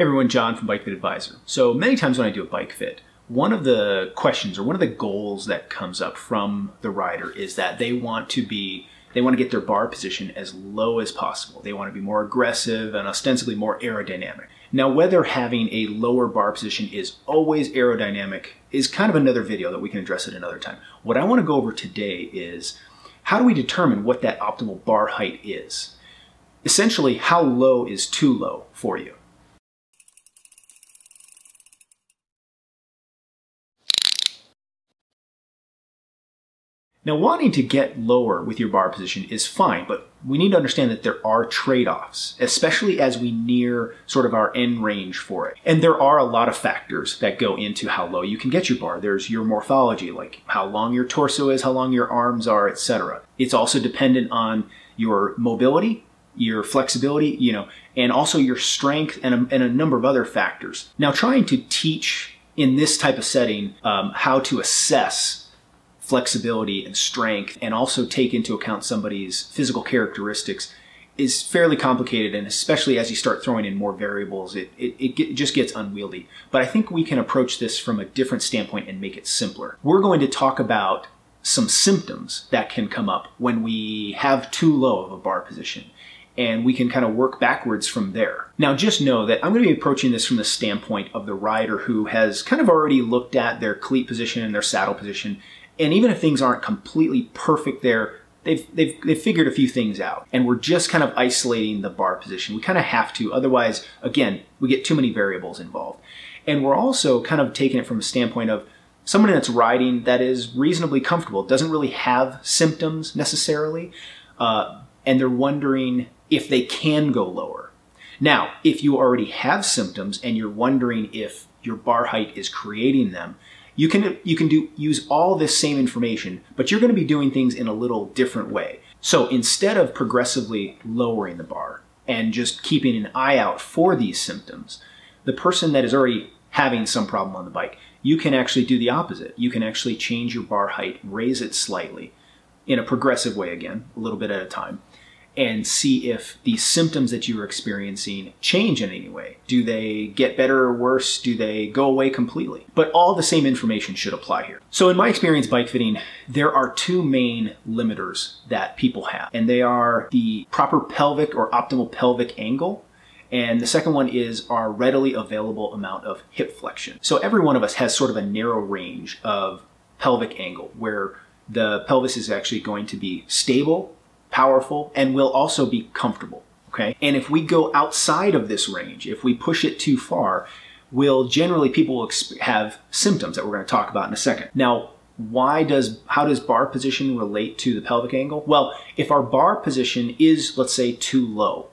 Hey everyone, John from Bike Fit Advisor. So many times when I do a bike fit, one of the questions or one of the goals that comes up from the rider is that they want to get their bar position as low as possible. They want to be more aggressive and ostensibly more aerodynamic. Now, whether having a lower bar position is always aerodynamic is kind of another video that we can address at another time. What I want to go over today is how do we determine what that optimal bar height is? Essentially, how low is too low for you? Now, wanting to get lower with your bar position is fine, but we need to understand that there are trade-offs, especially as we near sort of our end range for it. And there are a lot of factors that go into how low you can get your bar. There's your morphology, like how long your torso is, how long your arms are, etc. It's also dependent on your mobility, your flexibility, and also your strength and a number of other factors. Now, trying to teach in this type of setting how to assess flexibility and strength, and also take into account somebody's physical characteristics is fairly complicated, and especially as you start throwing in more variables, it just gets unwieldy. But I think we can approach this from a different standpoint and make it simpler. We're going to talk about some symptoms that can come up when we have too low of a bar position, and we can kind of work backwards from there. Now, just know that I'm going to be approaching this from the standpoint of the rider who has kind of already looked at their cleat position and their saddle position. And even if things aren't completely perfect there, they've figured a few things out. And we're just kind of isolating the bar position. We kind of have to, otherwise, again, we get too many variables involved. And we're also kind of taking it from a standpoint of someone that's riding that is reasonably comfortable, doesn't really have symptoms necessarily, and they're wondering if they can go lower. Now, if you already have symptoms and you're wondering if your bar height is creating them, You can use all this same information, but you're going to be doing things in a little different way. So instead of progressively lowering the bar and just keeping an eye out for these symptoms, the person that is already having some problem on the bike, you can actually do the opposite. You can actually change your bar height, raise it slightly in a progressive way again, a little bit at a time, and see if the symptoms that you're experiencing change in any way. Do they get better or worse? Do they go away completely? But all the same information should apply here. So in my experience bike fitting, there are two main limiters that people have, and they are the proper pelvic or optimal pelvic angle, and the second one is our readily available amount of hip flexion. So every one of us has sort of a narrow range of pelvic angle where the pelvis is actually going to be stable, powerful, and will also be comfortable, okay? And if we go outside of this range, if we push it too far, people will have symptoms that we're going to talk about in a second. Now, how does bar position relate to the pelvic angle? Well, if our bar position is, let's say, too low,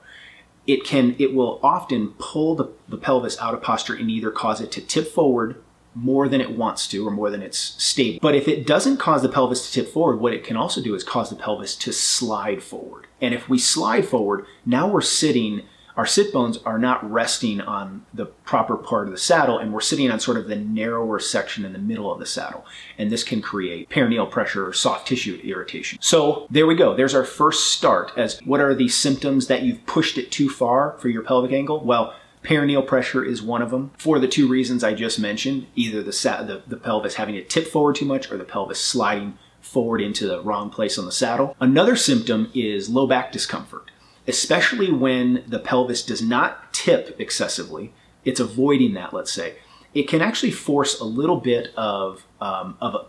it will often pull the pelvis out of posture and either cause it to tip forward more than it wants to or more than it's stable. But if it doesn't cause the pelvis to tip forward, what it can also do is cause the pelvis to slide forward. And if we slide forward, now we're sitting, our sit bones are not resting on the proper part of the saddle, and we're sitting on sort of the narrower section in the middle of the saddle. And this can create perineal pressure or soft tissue irritation. So there we go. There's our first start as what are the symptoms that you've pushed it too far for your pelvic angle? Well, perineal pressure is one of them for the two reasons I just mentioned, either the pelvis having to tip forward too much or the pelvis sliding forward into the wrong place on the saddle. Another symptom is low back discomfort, especially when the pelvis does not tip excessively. It's avoiding that, let's say. It can actually force a little bit of,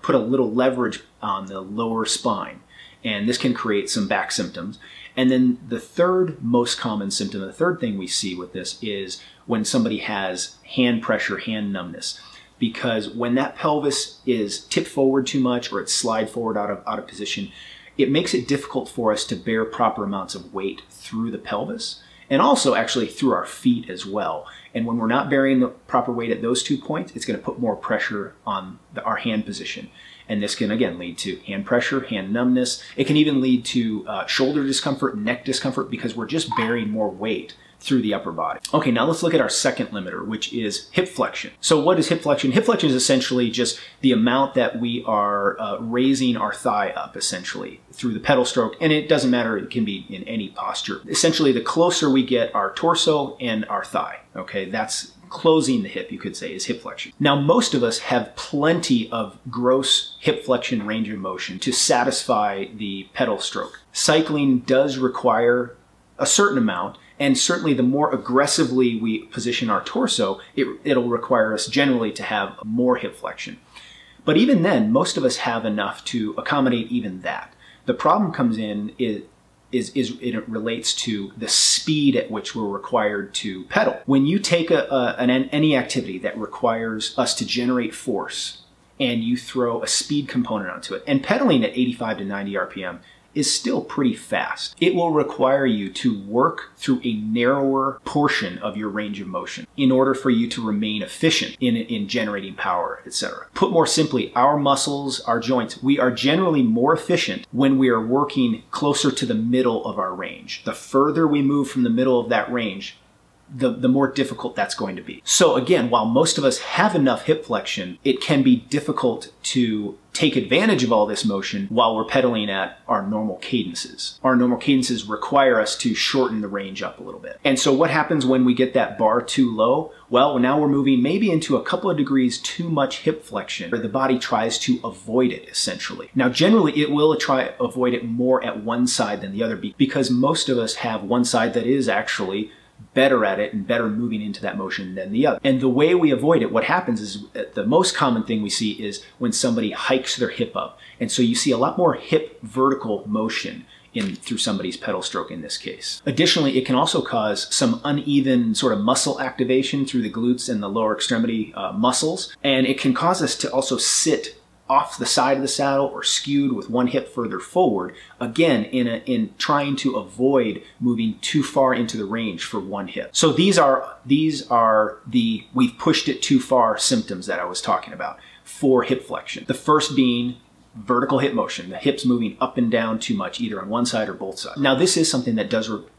put a little leverage on the lower spine, and this can create some back symptoms. And then the third most common symptom, the third thing we see with this is when somebody has hand pressure, hand numbness, because when that pelvis is tipped forward too much or it's slide forward out of position, it makes it difficult for us to bear proper amounts of weight through the pelvis and also actually through our feet as well. And when we're not bearing the proper weight at those two points, it's going to put more pressure on our hand position. And this can, again, lead to hand pressure, hand numbness. It can even lead to shoulder discomfort, neck discomfort, because we're just bearing more weight through the upper body. Okay, now let's look at our second limiter, which is hip flexion. So what is hip flexion? Hip flexion is essentially just the amount that we are raising our thigh up, essentially, through the pedal stroke. And it doesn't matter, it can be in any posture. Essentially, the closer we get our torso and our thigh, okay, that's closing the hip, you could say, is hip flexion. Now, most of us have plenty of gross hip flexion range of motion to satisfy the pedal stroke. Cycling does require a certain amount, and certainly the more aggressively we position our torso, it'll require us generally to have more hip flexion. But even then, most of us have enough to accommodate even that. The problem comes in it relates to the speed at which we're required to pedal. When you take any activity that requires us to generate force and you throw a speed component onto it, and pedaling at 85 to 90 RPM is still pretty fast, it will require you to work through a narrower portion of your range of motion in order for you to remain efficient in generating power, etc. Put more simply, our muscles, our joints, we are generally more efficient when we are working closer to the middle of our range. The further we move from the middle of that range, the more difficult that's going to be. So again, while most of us have enough hip flexion, it can be difficult to take advantage of all this motion while we're pedaling at our normal cadences. Our normal cadences require us to shorten the range up a little bit. And so what happens when we get that bar too low? Well, now we're moving maybe into a couple of degrees too much hip flexion, where the body tries to avoid it, essentially. Now, generally, it will try to avoid it more at one side than the other, because most of us have one side that is actually better at it and better moving into that motion than the other. And the way we avoid it, what happens is the most common thing we see is when somebody hikes their hip up. And so you see a lot more hip vertical motion through somebody's pedal stroke in this case. Additionally, it can also cause some uneven sort of muscle activation through the glutes and the lower extremity muscles. And it can cause us to also sit off the side of the saddle or skewed with one hip further forward, again, in trying to avoid moving too far into the range for one hip. So these are the "we've pushed it too far" symptoms that I was talking about for hip flexion. The first being vertical hip motion, the hips moving up and down too much, either on one side or both sides. Now, this is something that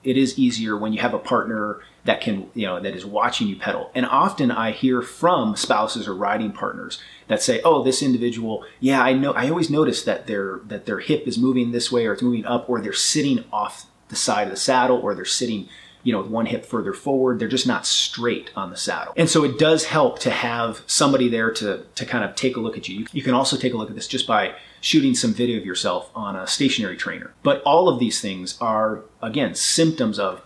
it is easier when you have a partner that can, that is watching you pedal. And often I hear from spouses or riding partners that say, "Oh, this individual, yeah, I know, I always notice that their hip is moving this way, or it's moving up, or they're sitting off the side of the saddle, or they're sitting, with one hip further forward. They're just not straight on the saddle." And so it does help to have somebody there to kind of take a look at you. You can also take a look at this just by shooting some video of yourself on a stationary trainer. But all of these things are, again, symptoms of,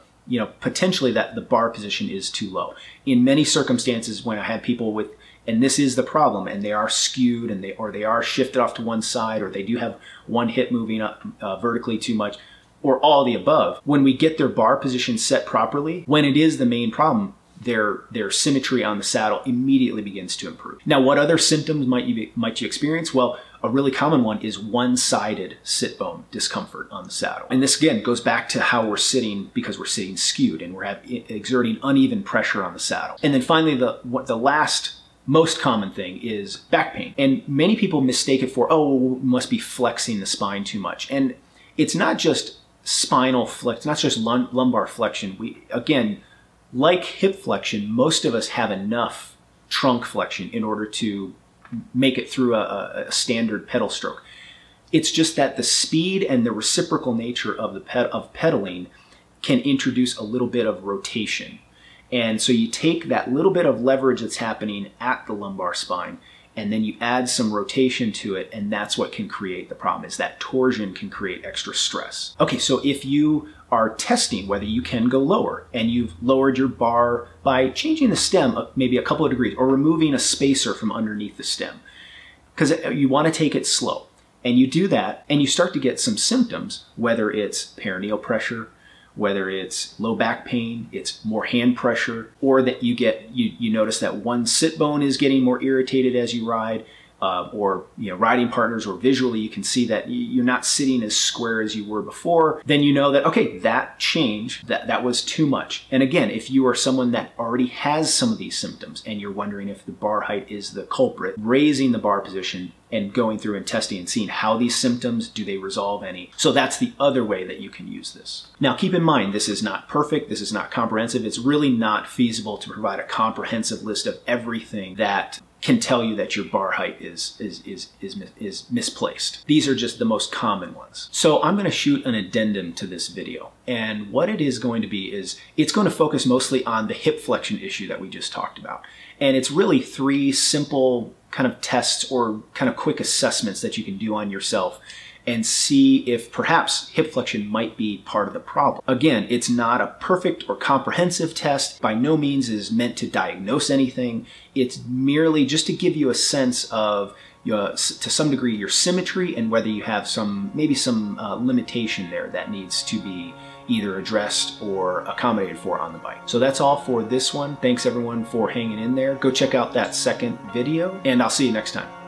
potentially that the bar position is too low. In many circumstances, when I have people with, and this is the problem, and they are skewed, and they are shifted off to one side, or they do have one hip moving up vertically too much, or all the above, when we get their bar position set properly, when it is the main problem, their symmetry on the saddle immediately begins to improve. Now, what other symptoms might you experience? Well, a really common one is one-sided sit bone discomfort on the saddle. And this, again, goes back to how we're sitting, because we're sitting skewed and we're exerting uneven pressure on the saddle. And then finally, the last most common thing is back pain. And many people mistake it for, "Oh, must be flexing the spine too much." And it's not just spinal flexion, not just lumbar flexion. We, again, like hip flexion, most of us have enough trunk flexion in order to make it through a standard pedal stroke. It's just that the speed and the reciprocal nature of pedaling can introduce a little bit of rotation. And so you take that little bit of leverage that's happening at the lumbar spine, and then you add some rotation to it, and that's what can create the problem, is that torsion can create extra stress. Okay, so if you are testing whether you can go lower, and you've lowered your bar by changing the stem maybe a couple of degrees, or removing a spacer from underneath the stem, because you want to take it slow, and you do that, and you start to get some symptoms, whether it's perineal pressure, whether it's low back pain, it's more hand pressure, or that you get, you notice that one sit bone is getting more irritated as you ride, or riding partners, or visually you can see that you're not sitting as square as you were before, then you know that, okay, that change, that was too much. And again, if you are someone that already has some of these symptoms and you're wondering if the bar height is the culprit, raising the bar position and going through and testing and seeing how these symptoms, do they resolve any? So that's the other way that you can use this. Now keep in mind, this is not perfect, this is not comprehensive, it's really not feasible to provide a comprehensive list of everything that can tell you that your bar height is misplaced. These are just the most common ones. So I'm gonna shoot an addendum to this video. And what it is going to be is, it's gonna focus mostly on the hip flexion issue that we just talked about. And it's really three simple kind of tests or kind of quick assessments that you can do on yourself and see if perhaps hip flexion might be part of the problem. Again, it's not a perfect or comprehensive test. By no means is meant to diagnose anything. It's merely just to give you a sense of, to some degree, your symmetry and whether you have some, maybe some limitation there that needs to be either addressed or accommodated for on the bike. So that's all for this one. Thanks everyone for hanging in there. Go check out that second video and I'll see you next time.